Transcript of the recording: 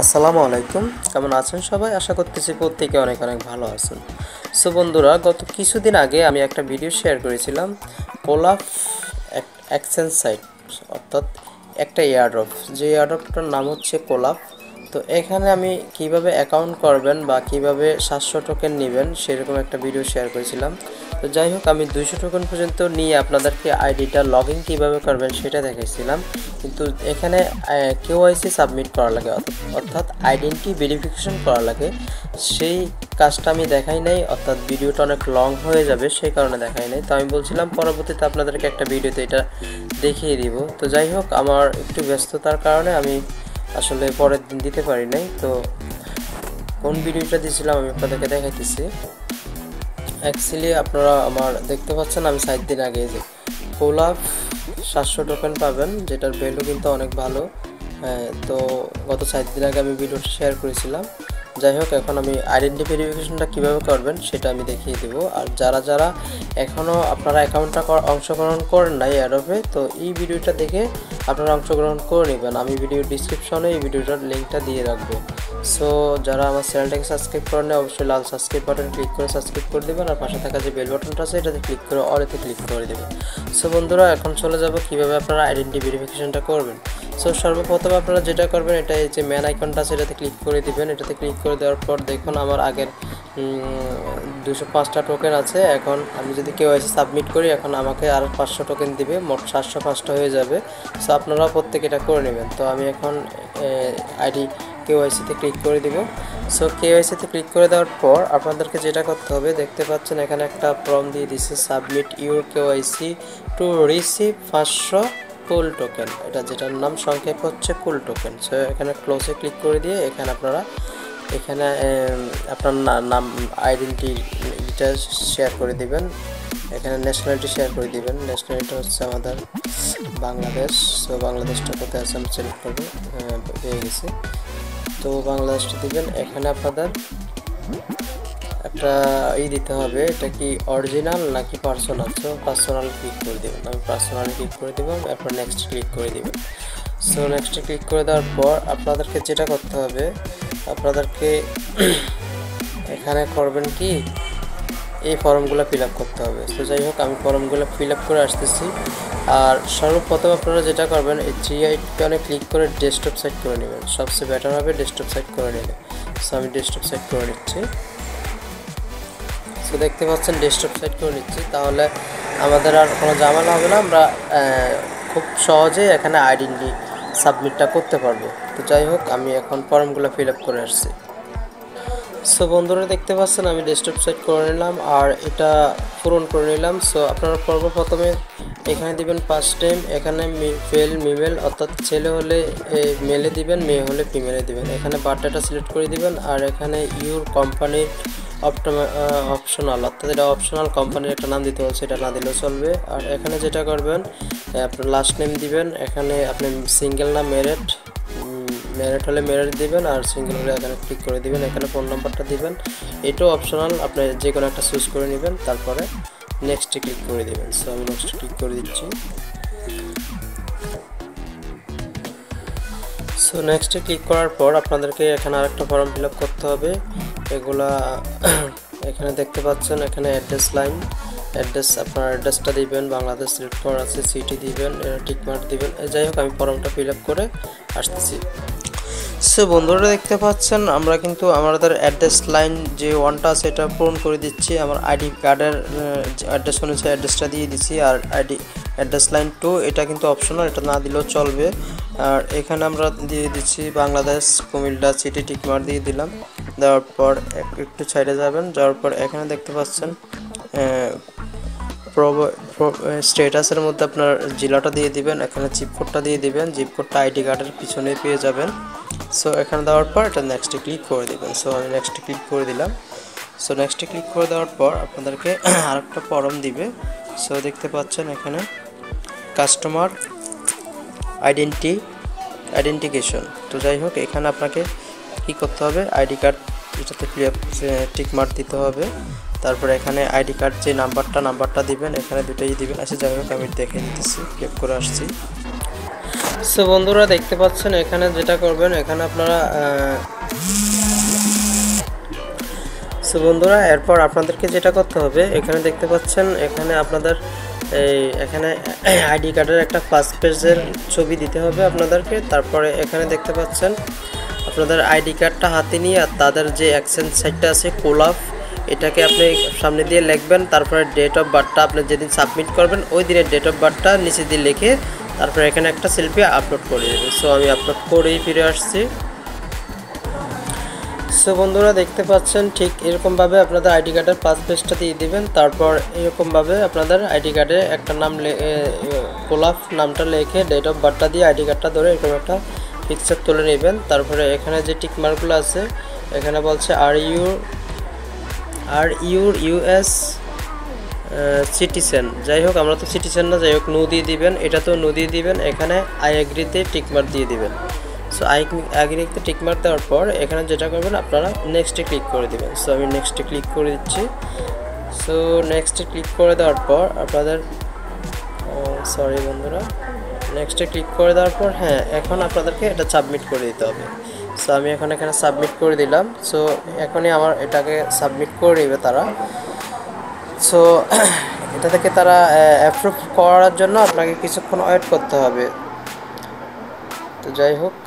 আসসালামু আলাইকুম, কেমন আছেন সবাই? আশা করতেছি প্রত্যেকে অনেক অনেক ভালো আছেন। সো বন্ধুরা, গত কিছুদিন আগে আমি একটা ভিডিও শেয়ার করেছিলাম কোলাপ অ্যাকশন সাইট, অর্থাৎ একটা এয়ারড্রপ, যে এয়ারড্রপটার নাম হচ্ছে কোলাপ। তো এখানে আমি কিভাবে অ্যাকাউন্ট করবেন বা কিভাবে 700 টোকেন নেবেন সেরকম একটা ভিডিও শেয়ার করেছিলাম। তো যাই হোক, আমি 200 টোকেন পর্যন্ত নিয়ে আপনাদেরকে আইডিটা লগ ইন কীভাবে করবেন সেটা দেখেছিলাম, কিন্তু এখানে KYC সাবমিট করা লাগে, অর্থাৎ আইডেন্টি ভেরিফিকেশন করা লাগে। সেই কাজটা আমি দেখাই নাই, অর্থাৎ ভিডিওটা অনেক লং হয়ে যাবে সেই কারণে দেখাই নাই। তো আমি বলছিলাম পরবর্তীতে আপনাদেরকে একটা ভিডিওতে এটা দেখিয়ে দিব। তো যাই হোক, আমার একটু ব্যস্ততার কারণে আমি আসলে পরের দিন দিতে পারি নাই। তো কোন ভিডিওটা দিয়েছিলাম আমি আপনাদেরকে দেখাইতেছি। অ্যাকচুয়ালি আপনারা আমার দেখতে পাচ্ছেন, আমি 7 দিন আগে যে কোলাপ 700 টোকেন পাবেন, যেটার ভ্যালু কিন্তু অনেক ভালো। তো গত 7 দিন আগে আমি ভিডিওটা শেয়ার করেছিলাম। যাই হোক, এখন আমি আইডেন্টি ভেরিফিকেশনটা কীভাবে করবেন সেটা আমি দেখিয়ে দেবো। আর যারা যারা এখনও আপনারা অ্যাকাউন্টটা অংশগ্রহণ করেন নাই এয়ারড্রপে, তো এই ভিডিওটা দেখে আপনারা অংশগ্রহণ করে নেবেন। আমি ভিডিও ডিসক্রিপশনে এই ভিডিওটার লিঙ্কটা দিয়ে রাখবো। সো যারা আমার চ্যানেলটাকে সাবস্ক্রাইব করেন অবশ্যই লাল সাবস্ক্রাইব বাটন ক্লিক করে সাবস্ক্রাইব করে দেবেন, আর পাশে থাকা যে বেল বাটনটা আছে এটাতে ক্লিক করে অলেতে ক্লিক করে দেবেন। সো বন্ধুরা, এখন চলে যাবো কীভাবে আপনারা আইডেন্টি ভেরিফিকেশনটা করবেন। সো সর্বপ্রথম আপনারা যেটা করবেন, এটা এই যে ম্যান আইকনটা আছে এটাতে ক্লিক করে দেবেন। এটাতে ক্লিক করে দেওয়ার পর দেখুন আমার আগের 205টা টোকেন আছে। এখন আমি যদি KYC সাবমিট করি, এখন আমাকে আরও 500 টোকেন দিবে, মোট 705টা হয়ে যাবে। সো আপনারা প্রত্যেকে এটা করে নেবেন। তো আমি এখন আইডি KYCতে ক্লিক করে দিব। সো KYCতে ক্লিক করে দেওয়ার পর আপনাদেরকে যেটা করতে হবে, দেখতে পাচ্ছেন এখানে একটা ফর্ম দিয়ে দিচ্ছে, submit your KYC to receive 500 cool token, এটা যেটার নাম সংক্ষেপ হচ্ছে কুল টোকেন। সো এখানে ক্লোজে ক্লিক করে দিয়ে এখানে আপনারা আপনার নাম আইডেন্টিটা শেয়ার করে দিবেন, এখানে ন্যাশনালিটি শেয়ার করে দিবেন। ন্যাশনালিটি হচ্ছে আমাদের বাংলাদেশ। সো বাংলাদেশটা কোথায় আছে আমি সিলেক্ট করবো, পেয়ে গেছি। তো বাংলাদেশটা দিবেন। এখানে আপনাদের একটা দিতে হবে, এটা কি অরিজিনাল নাকি পার্সোনাল। সো পার্সোনাল ক্লিক করে দেবেন, আমি পার্সোনাল ক্লিক করে দেবো। এরপর নেক্সট ক্লিক করে দেবেন। সো নেক্সট ক্লিক করে দেওয়ার পর আপনাদেরকে যেটা করতে হবে, আপনাদেরকে এখানে করবেন কি এই ফর্মগুলো ফিল আপ করতে হবে। তো যাই হোক, আমি ফর্মগুলো ফিল আপ করে আসতেছি। আর সর্বপ্রথম আপনারা যেটা করবেন, এই GI ক্লিক করে ডেস্কটপ সাইট করে নেবেন, সবচেয়ে বেটার হবে ডেস্কটপ সাইট করে নিলে। সো আমি ডেস্কটপ সাইট করে নিচ্ছি। সো দেখতে পাচ্ছেন ডেস্কটপ সাইট করে নিচ্ছি, তাহলে আমাদের আর কোনো ঝামেলা হবে না, আমরা খুব সহজেই এখানে আইডেন্টি সাবমিটটা করতে পারবো। তো যাই হোক, আমি এখন ফর্মগুলো ফিল আপ করে আসছি। সো বন্ধুরা দেখতে পাচ্ছেন আমি ডেস্কটপ সাইট করে নিলাম আর এটা পূরণ করে নিলাম। সো আপনারা সর্বপ্রথমে এখানে দিবেন ফার্স্ট নেম, এখানে ফেল মিমেল, অর্থাৎ ছেলে হলে মেলে দিবেন, মেয়ে হলে ফিমেলে দিবেন। এখানে বার্থডেটা সিলেক্ট করে দিবেন। আর এখানে ইউর কোম্পানির অপশনাল, অর্থাৎ এটা অপশনাল, কোম্পানির একটা নাম দিতে হচ্ছে, এটা না দিলেও চলবে। আর এখানে যেটা করবেন, আপনার লাস্ট নেম দিবেন। এখানে আপনি সিঙ্গেল না ম্যারেড, ম্যারেড হলে ম্যারেড দিবেন, আর সিঙ্গেল হলে এখানে ক্লিক করে দিবেন। এখানে ফোন নাম্বারটা দিবেন, এটাও অপশনাল, আপনি যে কোনো একটা চুজ করে নেবেন। তারপরে নেক্সটে ক্লিক করে দেবেন। সো আমি নেক্সটে ক্লিক করে দিচ্ছি। সো নেক্সটে ক্লিক করার পর আপনাদেরকে এখানে আরেকটা ফর্ম ফিল আপ করতে হবে। এগুলা এখানে দেখতে পাচ্ছেন, এখানে অ্যাড্রেস লাইন, অ্যাড্রেস আপনার অ্যাড্রেসটা দিবেন, বাংলাদেশ সিলেক্ট করা আছে, সিটি দিবেন, টিকমার্ক দিবেন। যাই হোক, আমি ফর্মটা ফিল আপ করে আসতেছি। সো বন্ধুরা দেখতে পাচ্ছেন আমরা কিন্তু আমাদের অ্যাড্রেস লাইন যে ওয়ানটা আছে এটা পূরণ করে দিচ্ছি। আমার আইডি কার্ডের অ্যাড্রেস অনুযায়ী অ্যাড্রেসটা দিয়ে দিচ্ছি। আর অ্যাড্রেস লাইন 2 এটা কিন্তু অপশনাল, এটা না দিলেও চলবে। আর এখানে আমরা দিয়ে দিচ্ছি বাংলাদেশ, কুমিল্লা সিটি, টিকমার্ক দিয়ে দিলাম। দেওয়ার পর একটু সাইডে যাবেন, যাওয়ার পর এখানে দেখতে পাচ্ছেন স্টেটাসের মধ্যে আপনার জেলাটা দিয়ে দিবেন, এখানে জিপকোডটা দিয়ে দিবেন। জিপকোডটা আইডি কার্ডের পিছনে পেয়ে যাবেন। সো এখানে দেওয়ার পর এটা নেক্সটে ক্লিক করে দেবেন। সো আমি নেক্সটে ক্লিক করে দিলাম। সো নেক্সটে ক্লিক করে দেওয়ার পর আপনাদেরকে আরেকটা ফর্ম দিবে। সো দেখতে পাচ্ছেন এখানে কাস্টমার আইডেন্টিফিকেশন। তো যাই হোক, এখানে আপনাকে কী করতে হবে, আইডি কার্ড এটাতে টিকমার্ক দিতে হবে। তারপরে এখানে আইডি কার্ড যে নাম্বারটা দিবেন, এখানে দুটোই দিবেন। আচ্ছা যাই হোক, আমি দেখে নিতেছি, ক্লিক করে আসছি। সো বন্ধুরা দেখতে পাচ্ছেন এখানে যেটা করবেন এখানে আপনারা সো বন্ধুরা এরপর আপনাদেরকে যেটা করতে হবে এখানে দেখতে পাচ্ছেন এখানে আপনাদের এখানে আইডি কার্ডের একটা ফার্স্ট পেজের ছবি দিতে হবে আপনাদেরকে তারপরে এখানে দেখতে পাচ্ছেন আপনাদের আইডি কার্ডটা হাতে নিয়ে আর তাদের যে অ্যাকশন সাইটটা আছে কোলাপ এটাকে আপনি সামনে দিয়ে লিখবেন তারপরে ডেট অফ বার্থটা আপনি যেদিন সাবমিট করবেন ওই দিনের ডেট অফ বার্থটা নিচে দিয়ে লিখে তারপরে এখানে একটা সেলফি আপলোড করে দেবেন সো আমি আপলোড করেই ফিরে আসছি সো বন্ধুরা দেখতে পাচ্ছেন ঠিক এরকমভাবে আপনাদের আইডি কার্ডের ফার্স্ট পেজটা দিয়ে দেবেন তারপর এরকমভাবে আপনাদের আইডি কার্ডে একটা নাম কোলাপ নামটা লিখে ডেট অফ বার্থটা দিয়ে আইডি কার্ডটা ধরে এরকম একটা পিকচার তুলে নেবেন তারপরে এখানে যে টিকমার্কগুলো আছে এখানে বলছে আর ইউর ইউএস সিটিজেন যাই হোক আমরা তো সিটিজেন না যাই হোক নো দিয়ে দিবেন এটা তো নো দিয়ে দিবেন এখানে আই এগ্রিতে টিকমার্ক দিয়ে দিবেন সো আইগ্রিতে টিকমার্ক দেওয়ার পর এখানে যেটা করবেন আপনারা নেক্সটে ক্লিক করে দেবেন সো আমি নেক্সটে ক্লিক করে দিচ্ছি সো নেক্সটে ক্লিক করে দেওয়ার পর আপনাদের সরি বন্ধুরা নেক্সটে ক্লিক করে দেওয়ার পর হ্যাঁ এখন আপনাদেরকে এটা সাবমিট করে দিতে হবে সো আমি এখন এখানে সাবমিট করে দিলাম সো এখনই আমার এটাকে সাবমিট করে নেবে তারা সো এটা থেকে তারা অ্যাপ্রুভ করার জন্য আপনাকে কিছুক্ষণ ওয়েট করতে হবে তো যাই হোক